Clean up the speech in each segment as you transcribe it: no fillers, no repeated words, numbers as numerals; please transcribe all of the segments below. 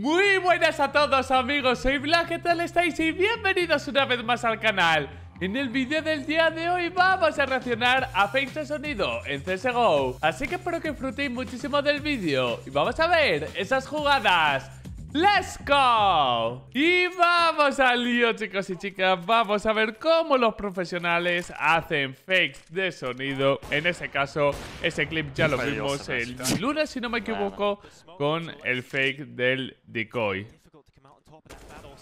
Muy buenas a todos amigos, soy Blas, ¿qué tal estáis? Y bienvenidos una vez más al canal. En el vídeo del día de hoy vamos a reaccionar a efectos de sonido en CSGO. Así que espero que disfrutéis muchísimo del vídeo y vamos a ver esas jugadas. ¡Let's go! Y vamos al lío, chicos y chicas. Vamos a ver cómo los profesionales hacen fakes de sonido. En ese caso, ese clip ya lo vimos el lunes, si no me equivoco, con el fake del decoy.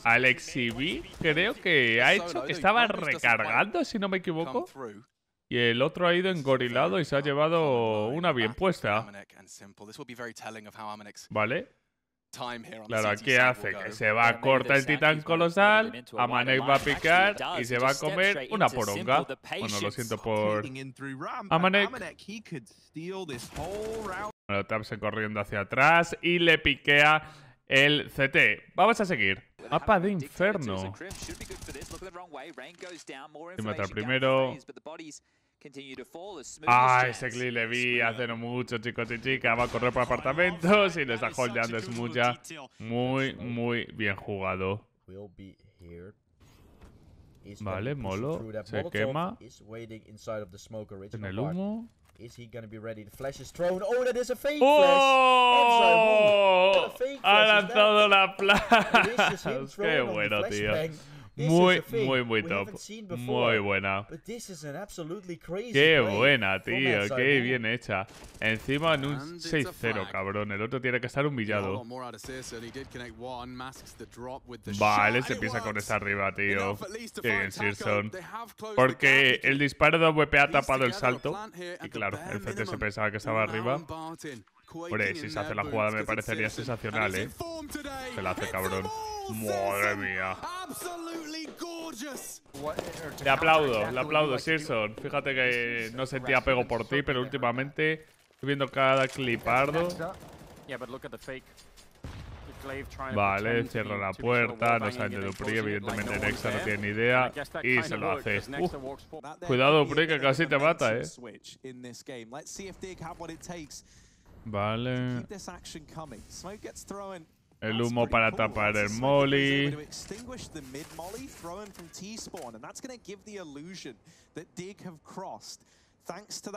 AleksiB, creo que ha hecho que estaba recargando, si no me equivoco. Y el otro ha ido engorilado y se ha llevado una bien puesta. Vale. Claro, aquí hace que se va a cortar el titán colosal, Amanek va a picar y se va a comer una poronga. Bueno, lo siento por Amanek. Bueno, Tabs corriendo hacia atrás y le piquea el CT. Vamos a seguir. Mapa de inferno. Se mata primero. Ah, ese clip le vi hace no mucho, chicos y chicas. Va a correr por apartamentos y le está holdeando Smoosha. Muy, muy bien jugado. Vale, molo. Se quema. En el humo. ¡Oh! Ha lanzado la plaza. Qué bueno, tío. Muy, muy, muy top. Muy buena. Qué buena, tío. Qué bien hecha. Encima en un 6-0, cabrón. El otro tiene que estar humillado. Vale, se empieza con esta arriba, tío. Qué bien, Simpson. Porque el disparo de WP ha tapado el salto. Y claro, el CT se pensaba que estaba arriba. Hombre, si se hace la jugada me parecería sensacional, ¿eh? Se la hace, cabrón. Madre mía. Le aplaudo, Simpson. Fíjate que no sentía apego por ti, pero últimamente estoy viendo cada clipardo. Vale, cierra la puerta, no sale de Dupri, evidentemente Nexa no tiene ni idea y se lo hace. Cuidado, Dupri, que casi te mata, ¿eh? Vale. El humo para tapar el molly.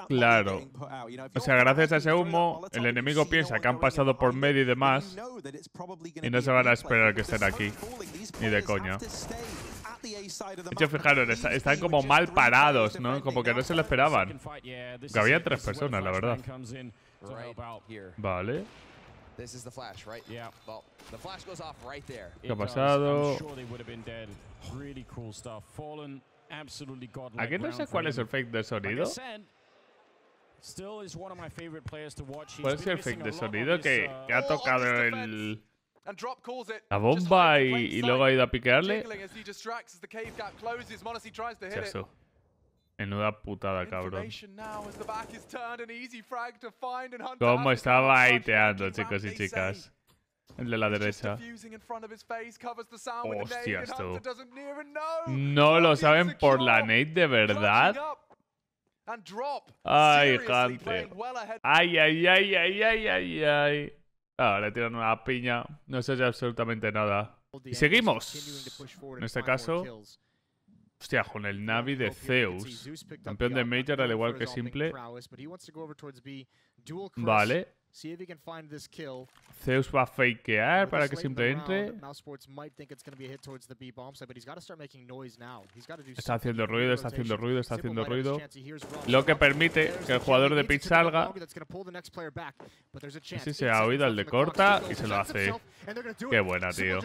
Claro. O sea, gracias a ese humo, el enemigo piensa que han pasado por medio y demás. Y no se van a esperar que estén aquí. Ni de coña. De hecho, fijaros, están como mal parados, ¿no? Como que no se lo esperaban. Porque había tres personas, la verdad. Vale. ¿Qué ha pasado? Aquí no sé cuál es el fake de sonido. ¿Cuál es el fake de sonido que ha tocado el... la bomba y luego ha ido a picarle? Eso. Menuda putada, cabrón. Cómo estaba baiteando, chicos y chicas. El de la derecha. Hostias, tú. No lo saben por la nade, de verdad. Ay, Hunter. Ay, ay, ay, ay, ay, ay, ay. Ah, le tiran una piña. No se hace absolutamente nada. Y seguimos. En este caso... Hostia, con el Na'Vi de Zeus, campeón de Major al igual que Simple. Vale. Zeus va a fakear para que Simple entre. Está haciendo ruido, está haciendo ruido, está haciendo ruido. Lo que permite que el jugador de pitch salga. Así se ha oído al de corta y se lo hace. Qué buena, tío.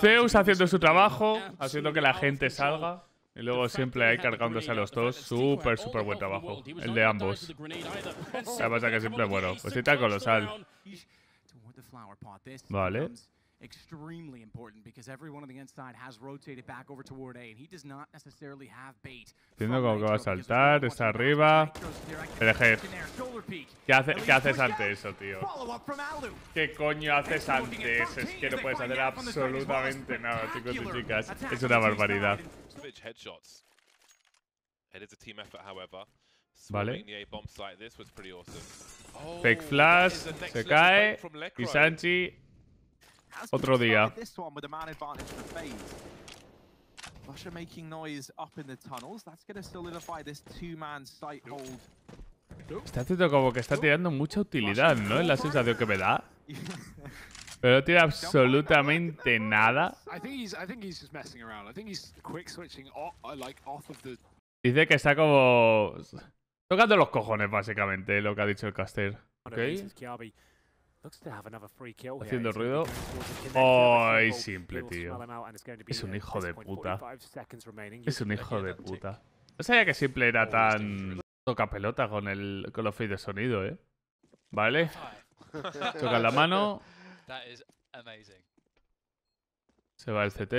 Zeus haciendo su trabajo, haciendo que la gente salga. Y luego siempre ahí cargándose a los dos. Súper, súper buen trabajo. El de ambos. La pasa que siempre es bueno. Pues está colosal. Vale. Entiendo como que va a saltar. Está arriba. El jefe. ¿Qué haces ante eso, tío? ¿Qué coño haces ante eso? Es que no puedes hacer absolutamente nada, chicos y chicas. Es una barbaridad. Vale. Fake Flash, se cae. Y Santi, otro día. Russia making noise up in the tunnels. That's going to solidify this two-man sight hold. Está haciendo como que está tirando mucha utilidad, ¿no? Es la sensación que me da. Pero no tiene absolutamente nada. Dice que está como... tocando los cojones, básicamente, lo que ha dicho el caster. Okay. Haciendo ruido. ¡Ay, simple, tío! Es un hijo de puta. Es un hijo de puta. No sabía que simple era tan... toca pelota con los feeds de sonido, ¿eh? Vale. Toca la mano. Se va el CT.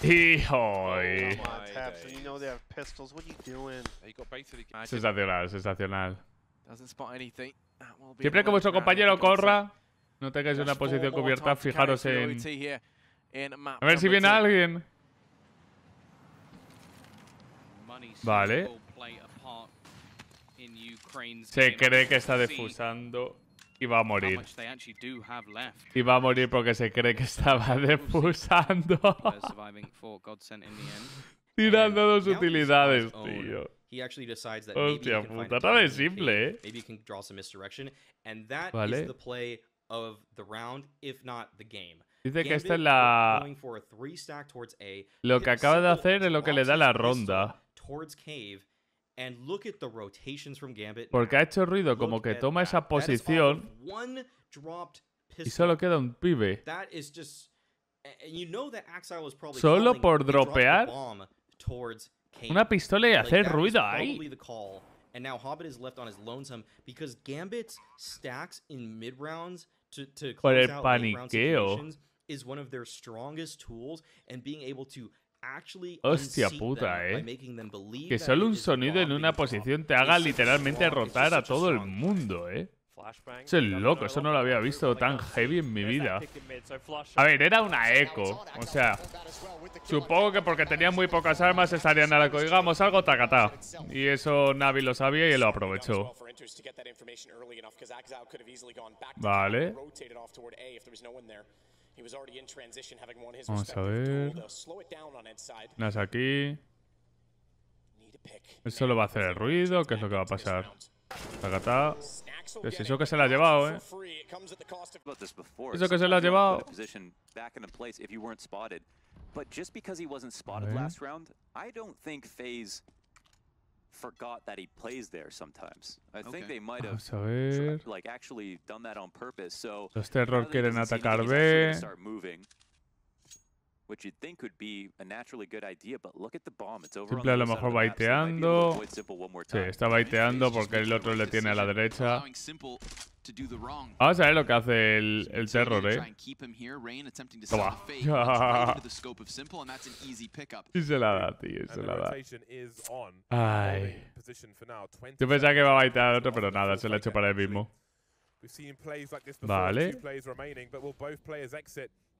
¡Tío! Sensacional, sensacional. Siempre que vuestro compañero corra, no tengáis una posición cubierta, fijaros en... a ver si viene alguien. Vale. Se cree que está defusando y va a morir. Y va a morir porque se cree que estaba defusando. Tirando dos utilidades, tío. Hostia puta, nada de simple, ¿eh? Vale. Dice que esta es la... lo que acaba de hacer es lo que le da la ronda. Porque ha hecho ruido como que toma esa posición y solo queda un pibe. Solo por dropear una pistola y hacer ruido ahí. Por el paniqueo. Hostia puta, que solo un sonido en una posición te haga literalmente rotar a todo el mundo, Eso es loco, eso no lo había visto tan heavy en mi vida. A ver, era una eco, o sea, supongo que porque tenía muy pocas armas estarían a la que digamos algo tacatá. Y eso Na'Vi lo sabía y lo aprovechó. Vale. Vamos a ver. Nas aquí. Eso lo va a hacer el ruido, ¿qué es lo que va a pasar? Tacatá. Es eso que se la ha llevado, Eso que se la ha llevado. Vamos a ver. Los terror quieren atacar B. Simple a lo mejor baiteando. Sí, está baiteando porque el otro le tiene a la derecha. Vamos a ver lo que hace el terror, Toma. Y se la da, tío, se la da. Ay. Yo pensaba que iba a baitear al otro, pero nada, se lo ha hecho para él mismo. Vale.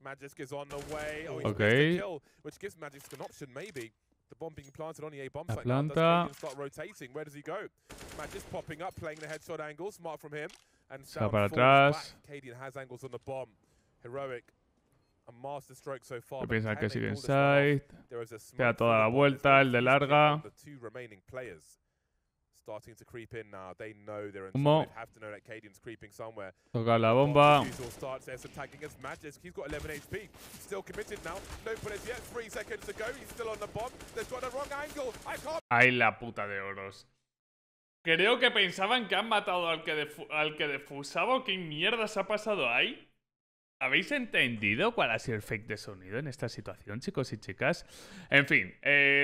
Magic is on the way. Oh, okay. Kill, which gives Magic an option, maybe. The bomb being planted on the A bomb site. Does start rotating. Where does he go? Magic popping up, playing the headshot angle. Smart from him. And down falls back. Kaidian has angles on the bomb. Heroic. A master stroke so far. Piensan que sigue inside. Te da toda la vuelta, el de larga. The two remaining players starting to creep in now. They know they're inside. Have to know that Kaidian's creeping somewhere. Toca la bomba. Starts there, some tagging against Magic. He's got 11 HP. Still committed now. No bullets yet. 3 seconds to go. He's still on the bomb. They've got the wrong angle. I can't. Ay, la puta de oros. Creo que pensaban que han matado al que defusaba. ¿Qué mierda se ha pasado ahí? ¿Habéis entendido cuál ha sido el fake de sonido en esta situación, chicos y chicas? En fin,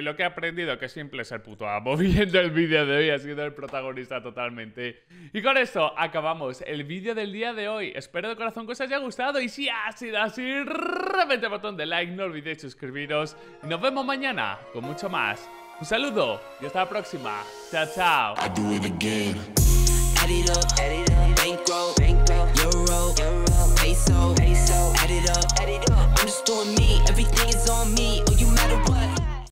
lo que he aprendido, que simple es el puto amo. Viendo el vídeo de hoy, ha sido el protagonista totalmente. Y con esto acabamos el vídeo del día de hoy. Espero de corazón que os haya gustado. Y si ha sido así, reventad el botón de like. No olvidéis suscribiros. Y nos vemos mañana con mucho más. Un saludo y hasta la próxima. Chao, chao. Add it up, add it up. I'm just doing me, everything is